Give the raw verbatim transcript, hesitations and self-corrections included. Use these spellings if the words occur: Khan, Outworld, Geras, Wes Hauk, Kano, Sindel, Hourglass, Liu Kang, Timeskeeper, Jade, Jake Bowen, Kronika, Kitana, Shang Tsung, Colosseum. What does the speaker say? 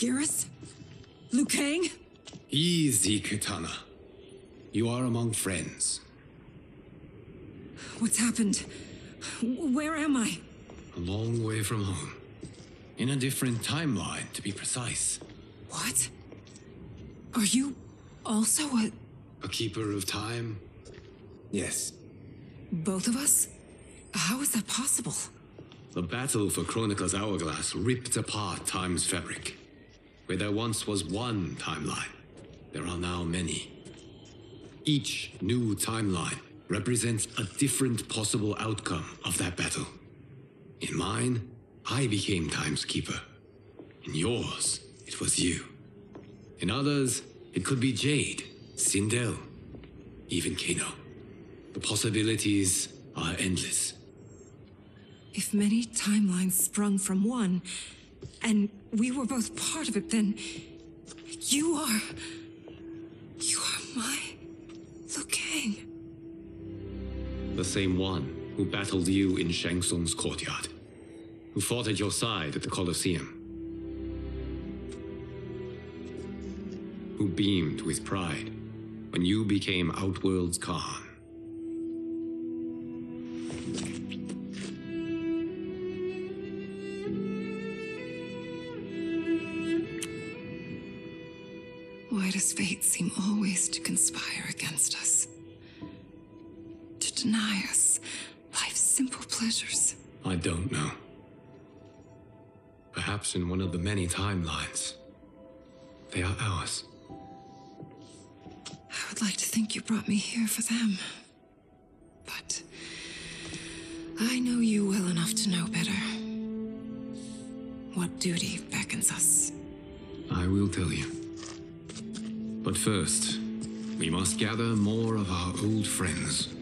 Geras? Liu Kang? Easy, Kitana. You are among friends. What's happened? Where am I? A long way from home. In a different timeline, to be precise. What? Are you also a... A keeper of time? Yes. Both of us? How is that possible? The battle for Kronika's Hourglass ripped apart time's fabric. Where there once was one timeline, there are now many. Each new timeline represents a different possible outcome of that battle. In mine, I became Timeskeeper. In yours, it was you. In others, it could be Jade, Sindel, even Kano. The possibilities are endless. If many timelines sprung from one, and we were both part of it, then you are... you are my Liu Kang. The same one who battled you in Shang Tsung's courtyard, who fought at your side at the Colosseum, who beamed with pride when you became Outworld's Khan. Why does fate seem always to conspire against us? To deny us life's simple pleasures? I don't know. Perhaps in one of the many timelines, they are ours. I would like to think you brought me here for them. But I know you well enough to know better. What duty beckons us? I will tell you. But first, we must gather more of our old friends.